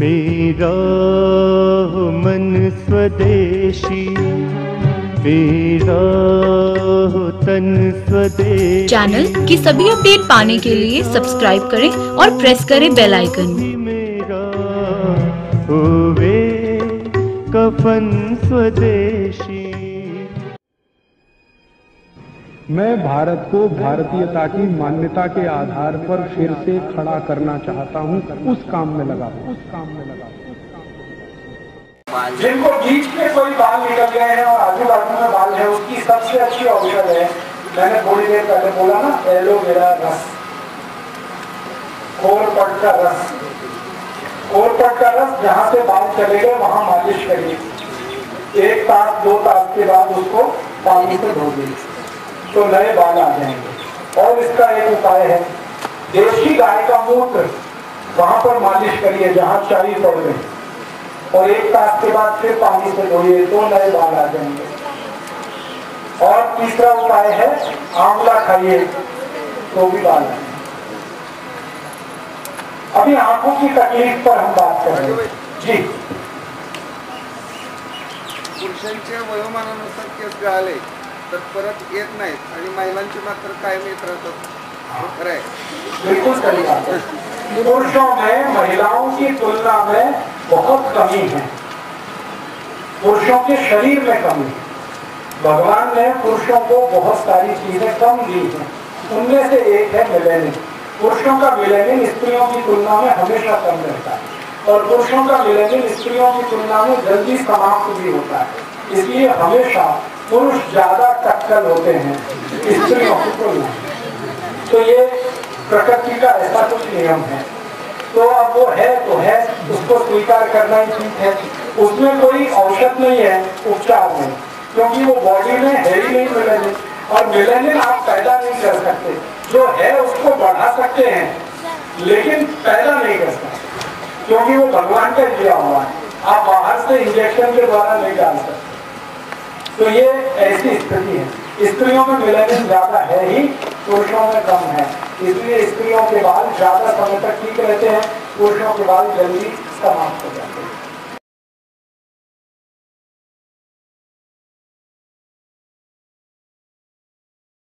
मेरा मन स्वदेशी, मेरा तन स्वदेशी। चैनल की सभी अपडेट पाने के लिए सब्सक्राइब करें और प्रेस करें बेल आइकन। मेरा होवे कफन स्वदेशी। मैं भारत को भारतीयता की मान्यता के आधार पर फिर से खड़ा करना चाहता हूं, उस काम में लगा। जिनको बीच में कोई बाल निकल गए हैं और आजू बाजू में बाल है, उसकी सबसे अच्छी औषध है, मैंने थोड़ी देर पहले बोला ना, एलोवेरा रस, कोरपट का रस। कोरपट का रस जहाँ से बाल चले गए वहाँ मालिश करिए, 1 तास 2 तास के बाद उसको पानी से धो दीजिए तो नए बाल आ जाएंगे। और इसका एक उपाय है, देशी गाय का मूत्र वहां पर मालिश करिए जहां चारी पड़ गए, और 1 तास के बाद फिर पानी से धोइए तो नए बाल आ जाएंगे। और तीसरा उपाय है, आंवला खाइए तो भी बाल आएंगे। अभी आंखों की तकलीफ पर हम बात कर रहे हैं जी। पुरुषांच्या वयोमानानुसार केस गाळले तर परत येत नाही आणि महिलांची मात्र कायम येत राहतात। खरं आहे, बिल्कुल सही बात है। पुरुषों में महिलाओं की तुलना में बहुत कमी है, पुरुषों के शरीर में कमी है। भगवान ने पुरुषों को बहुत सारी चीजें कम दी है, उनमें से एक है मिलेनियम। पुरुषों का मिलेनियम स्त्रियों की तुलना में हमेशा कम रहता है, और पुरुषों का मिलेनियम स्त्रियों की तुलना में जल्दी समाप्त भी होता है। इसलिए हमेशा पुरुष ज्यादा टक्कर होते हैं स्त्रियों की तुलना। तो ये प्रकृति का ऐसा कुछ नियम है, तो अब वो है तो है, उसको स्वीकार करना ही ठीक है। उसमें कोई औषध नहीं है, उपचार नहीं, क्योंकि वो बॉडी में है ही नहीं मिलेनियम। और मिलेनियम आप पैदा नहीं कर सकते, जो है उसको बढ़ा सकते हैं लेकिन पैदा नहीं कर सकते, क्योंकि वो भगवान का दिया हुआ है, आप बाहर से इंजेक्शन के द्वारा नहीं डाल सकते। तो ये ऐसी स्थिति है, स्त्रियों में मिलेनियम ज्यादा है ही, पुरुषों में कम है। इसलिए स्त्रियों के बाल ज्यादा समय तक ठीक रहते हैं, पुरुषों के बाल जल्दी समाप्त हो जाते हैं।